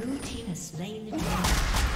Blue team has slain the dragon.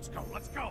Let's go, let's go!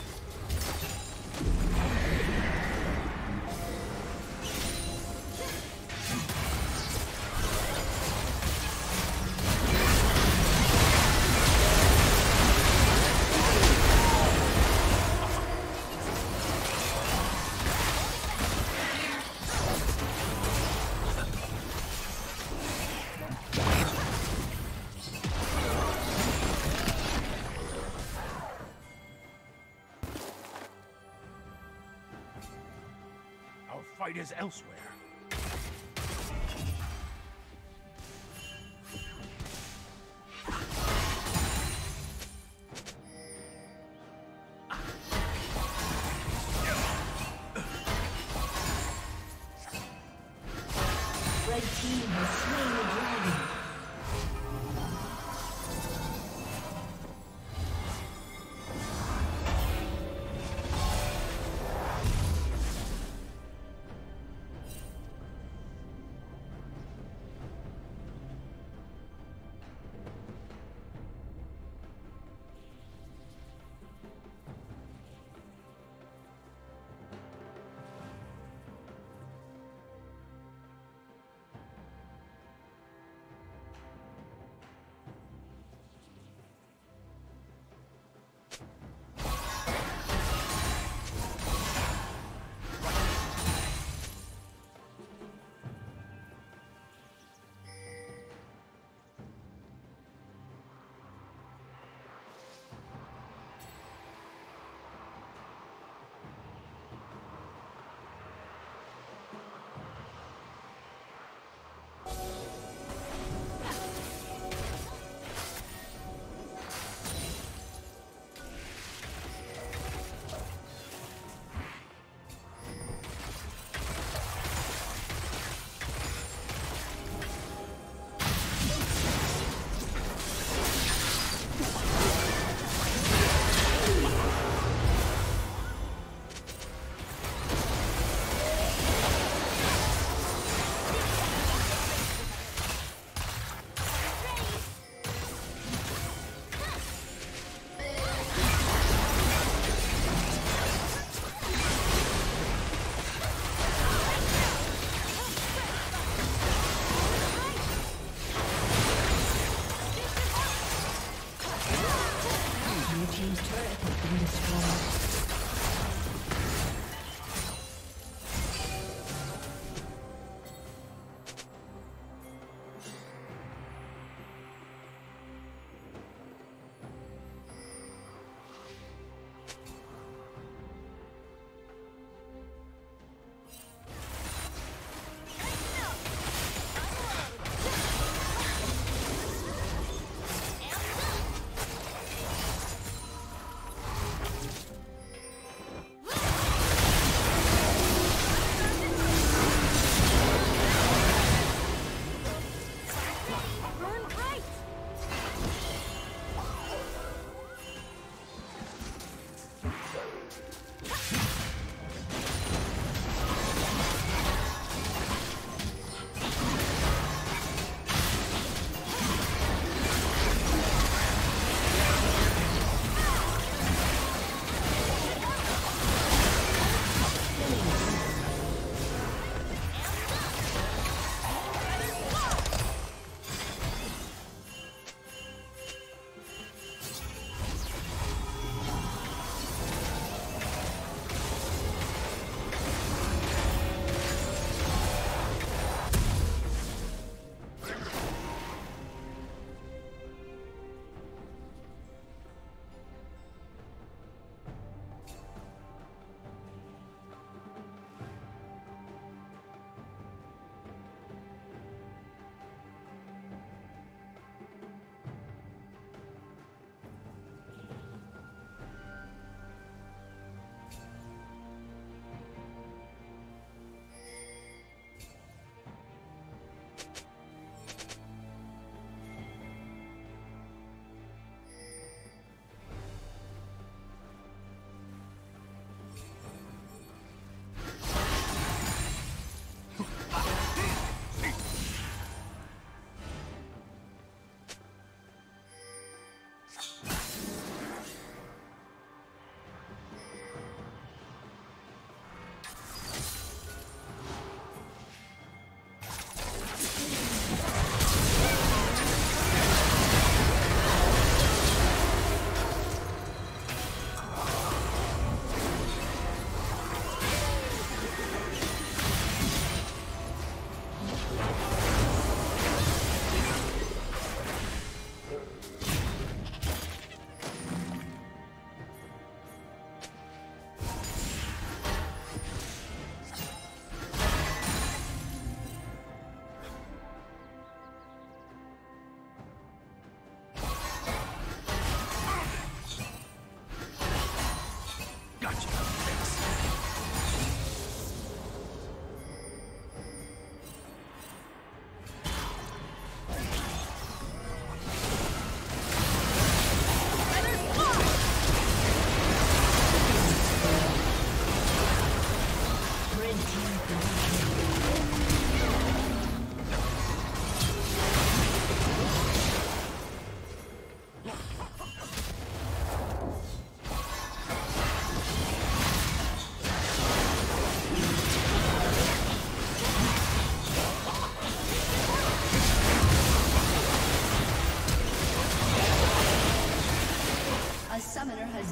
Our fight is elsewhere.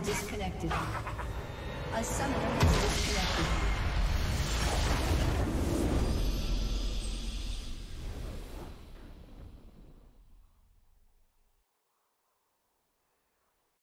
disconnected. A summoner has disconnected.